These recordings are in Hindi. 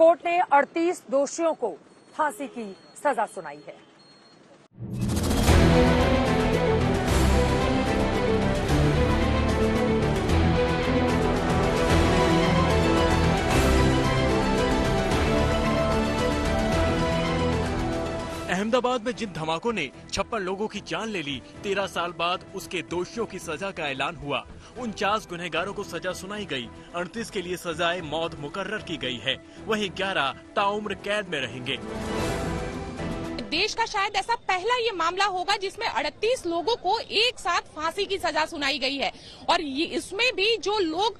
कोर्ट ने 38 दोषियों को फांसी की सजा सुनाई है। अहमदाबाद में जिन धमाकों ने 56 लोगों की जान ले ली, 13 साल बाद उसके दोषियों की सजा का ऐलान हुआ। 49 गुनहगारों को सजा सुनाई गई, 38 के लिए सजाए मौत मुकर्रर की गई है, वहीं 11 ताउम्र कैद में रहेंगे। देश का शायद ऐसा पहला ये मामला होगा जिसमें 38 लोगों को एक साथ फांसी की सजा सुनाई गई है, और इसमें भी जो लोग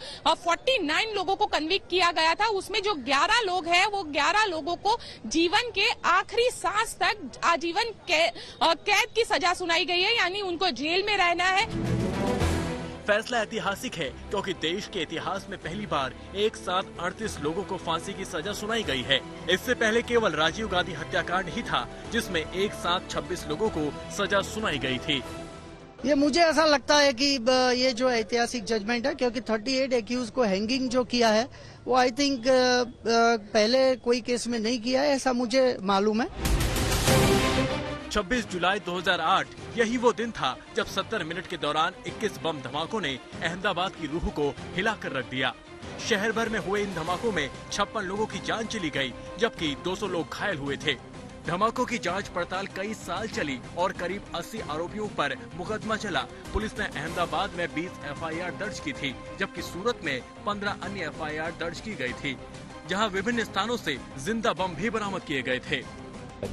49 लोगों को कन्विक्ट किया गया था उसमें जो 11 लोग हैं वो 11 लोगों को जीवन के आखिरी सांस तक आजीवन कैद की सजा सुनाई गई है, यानी उनको जेल में रहना है। फैसला ऐतिहासिक है क्योंकि देश के इतिहास में पहली बार एक साथ 38 लोगों को फांसी की सजा सुनाई गई है। इससे पहले केवल राजीव गांधी हत्याकांड ही था जिसमें एक साथ 26 लोगों को सजा सुनाई गई थी। ये मुझे ऐसा लगता है कि ये जो ऐतिहासिक जजमेंट है, क्योंकि 38 एक्यूज को हैंगिंग जो किया है वो आई थिंक पहले कोई केस में नहीं किया है, ऐसा मुझे मालूम है। 26 जुलाई 2008 यही वो दिन था जब 70 मिनट के दौरान 21 बम धमाकों ने अहमदाबाद की रूह को हिलाकर रख दिया। शहर भर में हुए इन धमाकों में 56 लोगों की जान चली गई, जबकि 200 लोग घायल हुए थे। धमाकों की जांच पड़ताल कई साल चली और करीब 80 आरोपियों पर मुकदमा चला। पुलिस ने अहमदाबाद में 20 FIR दर्ज की थी, जबकि सूरत में 15 अन्य FIR दर्ज की गयी थी, जहाँ विभिन्न स्थानों से जिंदा बम भी बरामद किए गए थे।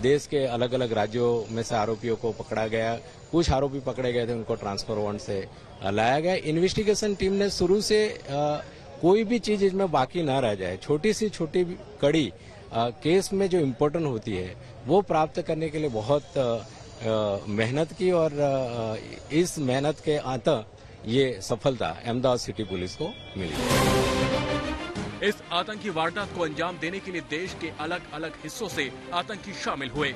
देश के अलग अलग राज्यों में से आरोपियों को पकड़ा गया, कुछ आरोपी पकड़े गए थे, उनको ट्रांसफर वारंट से लाया गया। इन्वेस्टिगेशन टीम ने शुरू से कोई भी चीज इसमें बाकी ना रह जाए, छोटी सी छोटी कड़ी केस में जो इम्पोर्टेंट होती है वो प्राप्त करने के लिए बहुत मेहनत की, और इस मेहनत के अंत ये सफलता अहमदाबाद सिटी पुलिस को मिली। इस आतंकी वारदात को अंजाम देने के लिए देश के अलग अलग हिस्सों से आतंकी शामिल हुए।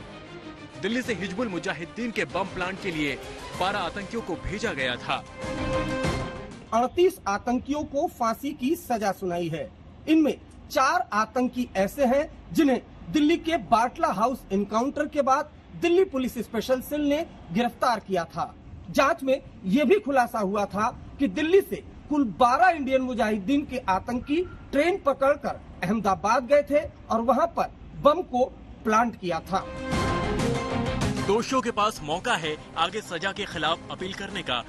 दिल्ली से हिजबुल मुजाहिदीन के बम प्लांट के लिए 12 आतंकियों को भेजा गया था। 38 आतंकियों को फांसी की सजा सुनाई है। इनमें 4 आतंकी ऐसे हैं जिन्हें दिल्ली के बाटला हाउस इनकाउंटर के बाद दिल्ली पुलिस स्पेशल सेल ने गिरफ्तार किया था। जाँच में ये भी खुलासा हुआ था कि दिल्ली से कुल 12 इंडियन मुजाहिदीन के आतंकी ट्रेन पकड़कर अहमदाबाद गए थे और वहां पर बम को प्लांट किया था। दोषियों के पास मौका है आगे सजा के खिलाफ अपील करने का।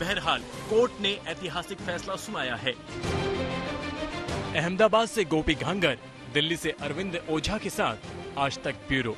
बहरहाल कोर्ट ने ऐतिहासिक फैसला सुनाया है। अहमदाबाद से गोपी घांगर, दिल्ली से अरविंद ओझा के साथ आज तक ब्यूरो।